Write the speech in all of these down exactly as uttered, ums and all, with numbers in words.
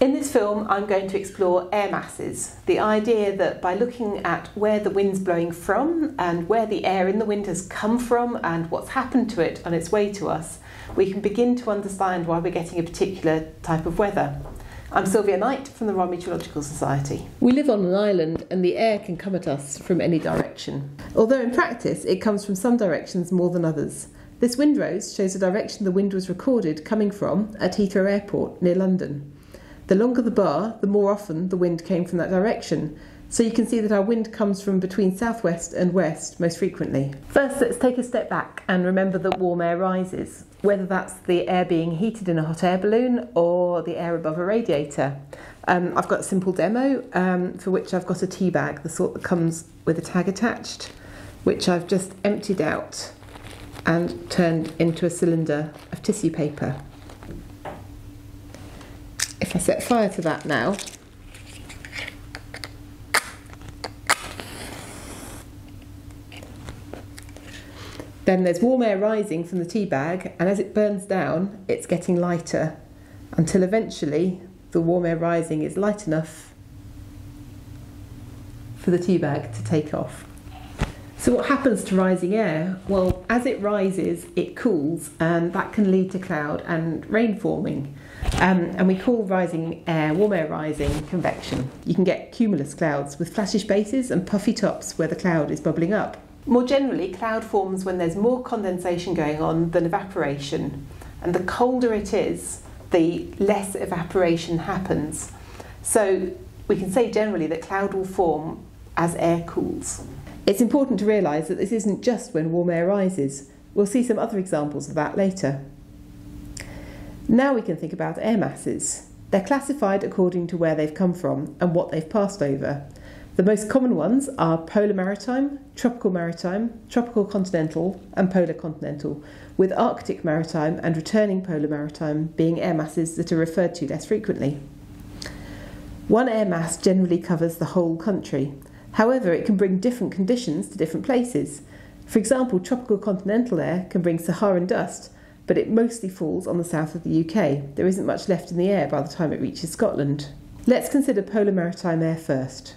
In this film, I'm going to explore air masses, the idea that by looking at where the wind's blowing from and where the air in the wind has come from and what's happened to it on its way to us, we can begin to understand why we're getting a particular type of weather. I'm Sylvia Knight from the Royal Meteorological Society. We live on an island and the air can come at us from any direction, although in practice it comes from some directions more than others. This windrose shows the direction the wind was recorded coming from at Heathrow Airport near London. The longer the bar, the more often the wind came from that direction, so you can see that our wind comes from between southwest and west most frequently. First, let's take a step back and remember that warm air rises, whether that's the air being heated in a hot air balloon or the air above a radiator. Um, I've got a simple demo um, for which I've got a tea bag, the sort that comes with a tag attached, which I've just emptied out and turned into a cylinder of tissue paper. If I set fire to that now, then there's warm air rising from the tea bag, and as it burns down, it's getting lighter until eventually the warm air rising is light enough for the tea bag to take off. So what happens to rising air? Well, as it rises, it cools, and that can lead to cloud and rain forming. Um, and we call rising air, warm air rising, convection. You can get cumulus clouds with flattish bases and puffy tops where the cloud is bubbling up. More generally, cloud forms when there's more condensation going on than evaporation. And the colder it is, the less evaporation happens. So we can say generally that cloud will form as air cools. It's important to realise that this isn't just when warm air rises. We'll see some other examples of that later. Now we can think about air masses. They're classified according to where they've come from and what they've passed over. The most common ones are polar maritime, tropical maritime, tropical continental and polar continental, with Arctic maritime and returning polar maritime being air masses that are referred to less frequently. One air mass generally covers the whole country. However, it can bring different conditions to different places. For example, tropical continental air can bring Saharan dust, but it mostly falls on the south of the U K. There isn't much left in the air by the time it reaches Scotland. Let's consider polar maritime air first.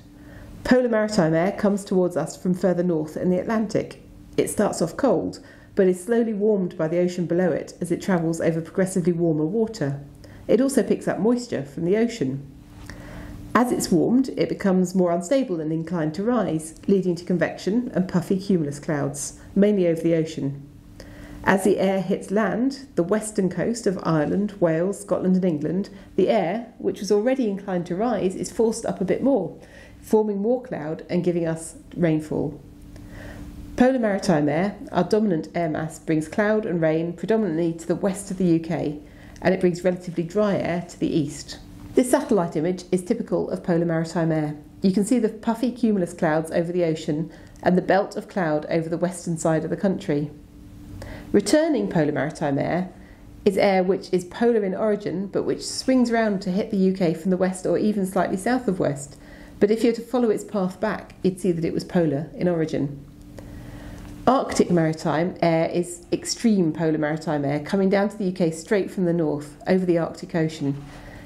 Polar maritime air comes towards us from further north in the Atlantic. It starts off cold, but is slowly warmed by the ocean below it as it travels over progressively warmer water. It also picks up moisture from the ocean. As it's warmed, it becomes more unstable and inclined to rise, leading to convection and puffy cumulus clouds, mainly over the ocean. As the air hits land, the western coast of Ireland, Wales, Scotland and England, the air, which was already inclined to rise, is forced up a bit more, forming more cloud and giving us rainfall. Polar maritime air, our dominant air mass, brings cloud and rain predominantly to the west of the U K, and it brings relatively dry air to the east. This satellite image is typical of polar maritime air. You can see the puffy cumulus clouds over the ocean and the belt of cloud over the western side of the country. Returning polar maritime air is air which is polar in origin but which swings round to hit the U K from the west or even slightly south of west, but if you were to follow its path back you'd see that it was polar in origin. Arctic maritime air is extreme polar maritime air coming down to the U K straight from the north over the Arctic Ocean.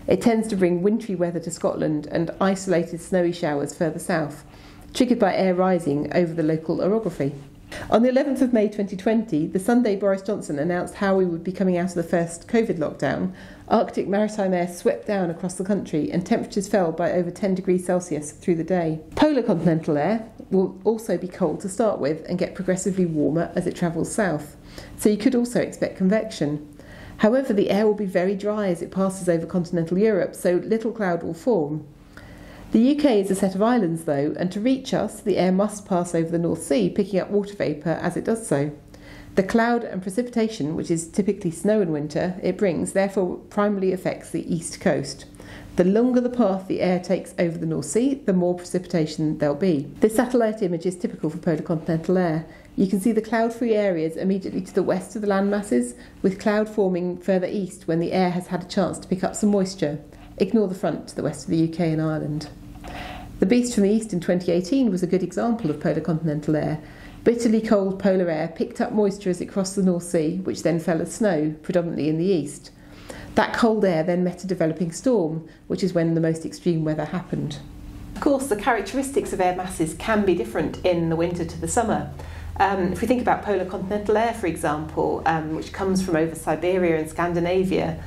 It tends to bring wintry weather to Scotland and isolated snowy showers further south, triggered by air rising over the local orography. On the eleventh of May twenty twenty, the Sunday Boris Johnson announced how we would be coming out of the first COVID lockdown, Arctic maritime air swept down across the country and temperatures fell by over ten degrees Celsius through the day. Polar continental air will also be cold to start with and get progressively warmer as it travels south, so you could also expect convection. However, the air will be very dry as it passes over continental Europe, so little cloud will form. The U K is a set of islands though, and to reach us the air must pass over the North Sea, picking up water vapour as it does so. The cloud and precipitation, which is typically snow in winter, it brings therefore primarily affects the east coast. The longer the path the air takes over the North Sea, the more precipitation there'll be. This satellite image is typical for polar continental air. You can see the cloud-free areas immediately to the west of the land masses, with cloud forming further east when the air has had a chance to pick up some moisture. Ignore the front to the west of the U K and Ireland. The Beast from the East in twenty eighteen was a good example of polar continental air. Bitterly cold polar air picked up moisture as it crossed the North Sea, which then fell as snow, predominantly in the east. That cold air then met a developing storm, which is when the most extreme weather happened. Of course, the characteristics of air masses can be different in the winter to the summer. Um, if we think about polar continental air, for example, um, which comes from over Siberia and Scandinavia,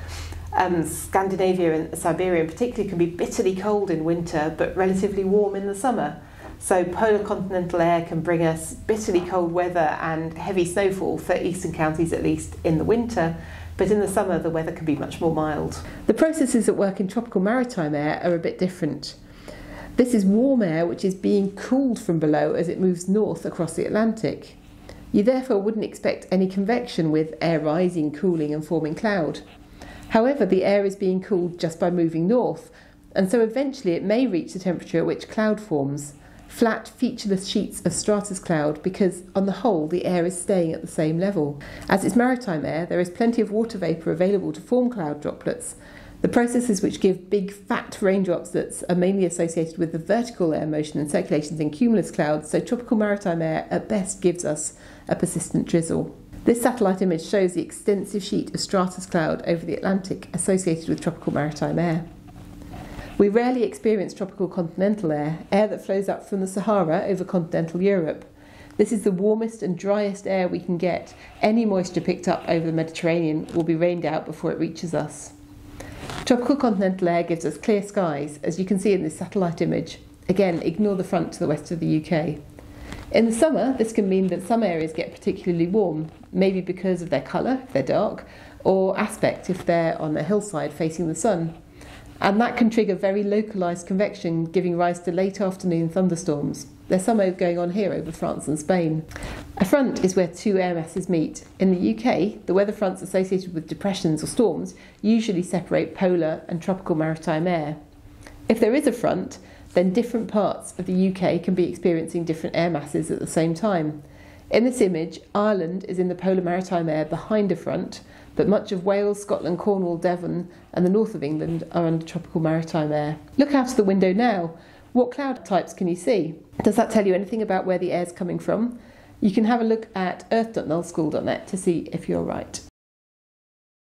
um, Scandinavia and Siberia in particular can be bitterly cold in winter but relatively warm in the summer. So polar continental air can bring us bitterly cold weather and heavy snowfall, for eastern counties at least, in the winter, but in the summer the weather can be much more mild. The processes that work in tropical maritime air are a bit different. This is warm air which is being cooled from below as it moves north across the Atlantic. You therefore wouldn't expect any convection with air rising, cooling and forming cloud. However, the air is being cooled just by moving north, and so eventually it may reach the temperature at which cloud forms. Flat, featureless sheets of stratus cloud, because on the whole the air is staying at the same level. As it's maritime air, there is plenty of water vapour available to form cloud droplets. The processes which give big fat raindrops that are mainly associated with the vertical air motion and circulations in cumulus clouds, so tropical maritime air at best gives us a persistent drizzle. This satellite image shows the extensive sheet of stratus cloud over the Atlantic associated with tropical maritime air. We rarely experience tropical continental air, air that flows up from the Sahara over continental Europe. This is the warmest and driest air we can get. Any moisture picked up over the Mediterranean will be rained out before it reaches us. Tropical continental air gives us clear skies, as you can see in this satellite image. Again, ignore the front to the west of the U K. In the summer, this can mean that some areas get particularly warm, maybe because of their colour, if they're dark, or aspect, if they're on a hillside facing the sun. And that can trigger very localised convection, giving rise to late afternoon thunderstorms. There's some going on here over France and Spain. A front is where two air masses meet. In the U K, the weather fronts associated with depressions or storms usually separate polar and tropical maritime air. If there is a front, then different parts of the U K can be experiencing different air masses at the same time. In this image, Ireland is in the polar maritime air behind a front, but much of Wales, Scotland, Cornwall, Devon and the north of England are under tropical maritime air. Look out of the window now. What cloud types can you see? Does that tell you anything about where the air's coming from? You can have a look at earth dot null school dot net to see if you're right.